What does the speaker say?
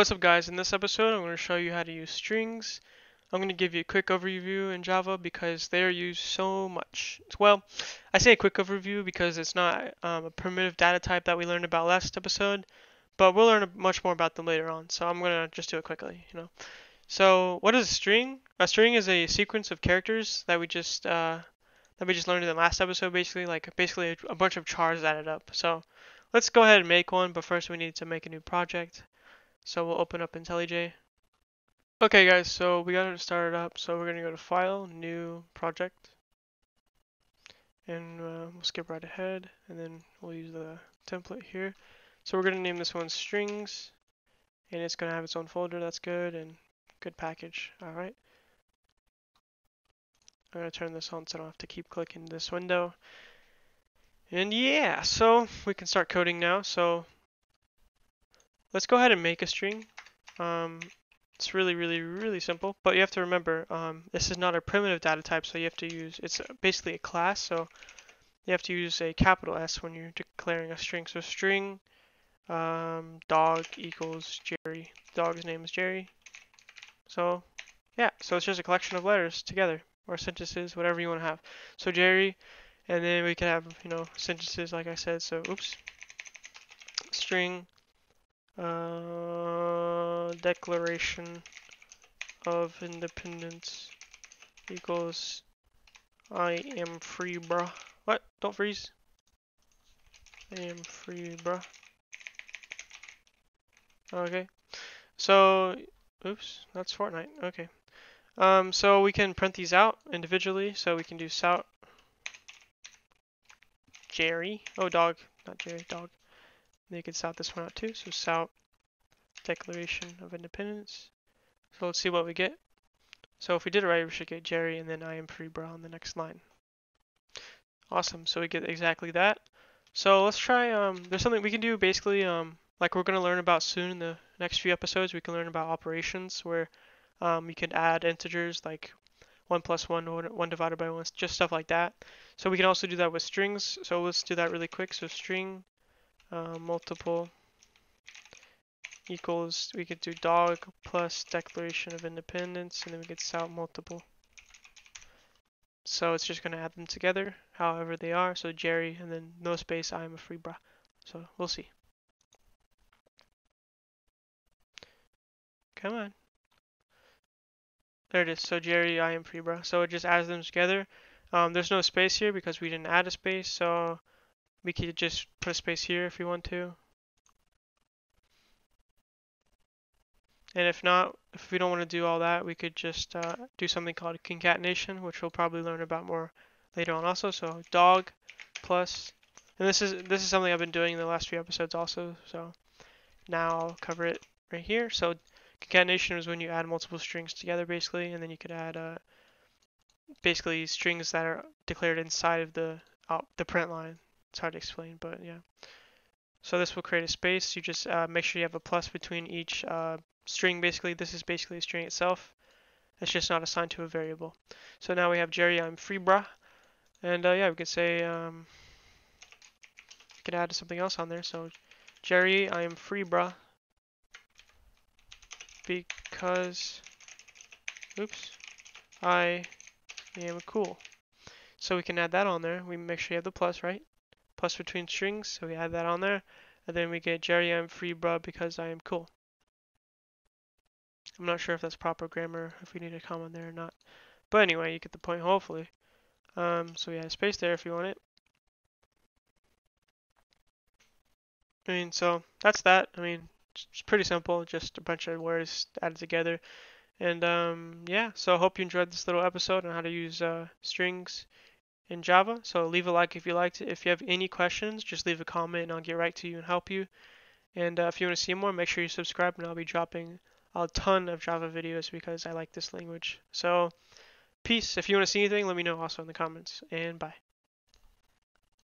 what's up guys, in this episode I'm going to show you how to use strings. I'm going to give you a quick overview in Java because they are used so much. Well, I say a quick overview because it's not a primitive data type that we learned about last episode, but we'll learn much more about them later on, so I'm going to just do it quickly, you know. So what is a string? A string is a sequence of characters that we just learned in the last episode, basically a bunch of chars added up. So let's go ahead and make one, but first we need to make a new project. So we'll open up IntelliJ. Okay guys, so we got it started up. So we're gonna go to File, New Project, and we'll skip right ahead, and then we'll use the template here. So we're gonna name this one Strings, and it's gonna have its own folder. That's good, and good package. All right. I'm gonna turn this on so I don't have to keep clicking this window. And yeah, so we can start coding now. So let's go ahead and make a string. It's really simple, but you have to remember this is not a primitive data type, so you have to use, it's basically a class, so you have to use a capital S when you're declaring a string. So string dog equals Jerry. Dog's name is Jerry. So yeah, so it's just a collection of letters together, or sentences, whatever you want to have. So Jerry, and then we could have, you know, sentences like I said. So oops, string declaration of independence equals I am free, bruh. What? Don't freeze. I am free, bruh. Okay. So, oops, that's Fortnite. Okay. So we can print these out individually. So we can do sout Jerry. Oh, dog. Not Jerry, dog. You can sout this one out too. So sout Declaration of Independence. So let's see what we get. So if we did it right, we should get Jerry and then I am free, bro, on the next line. Awesome. So we get exactly that. So let's try. There's something we can do basically. Like we're gonna learn about soon in the next few episodes. We can learn about operations where you can add integers like 1 + 1, 1 divided by 1, just stuff like that. So we can also do that with strings. So let's do that really quick. So string multiple equals, we could do dog plus Declaration of Independence, and then we could sout multiple. So it's just going to add them together however they are. So Jerry, and then no space, I am a free bra. So we'll see. Come on. There it is. So Jerry, I am free bra. So it just adds them together. There's no space here because we didn't add a space, so we could just put a space here if we want to. And if not, if we don't want to do all that, we could just do something called concatenation, which we'll probably learn about more later on also. So dog plus, and this is something I've been doing in the last few episodes also. So now I'll cover it right here. So concatenation is when you add multiple strings together basically, and then you could add basically strings that are declared inside of the print line. It's hard to explain, but yeah. So this will create a space. You just make sure you have a plus between each string basically. This is basically a string itself. It's just not assigned to a variable. So now we have Jerry, I'm free, bruh. And yeah, we could say, we could add something else on there. So Jerry, I am free, bruh. Because, oops, I am cool. So we can add that on there. We make sure you have the plus, right? Plus between strings, so we add that on there, and then we get Jerry, I'm free, bruh, because I am cool. I'm not sure if that's proper grammar, if we need a comma there or not, but anyway, you get the point, hopefully. So we add a space there if you want it. I mean, so that's that. I mean, it's pretty simple, just a bunch of words added together. And yeah, so I hope you enjoyed this little episode on how to use strings in Java. So leave a like if you liked it. If you have any questions, just leave a comment and I'll get right to you and help you. And if you want to see more, make sure you subscribe, and I'll be dropping a ton of Java videos because I like this language. So peace. If you want to see anything, let me know also in the comments, and bye.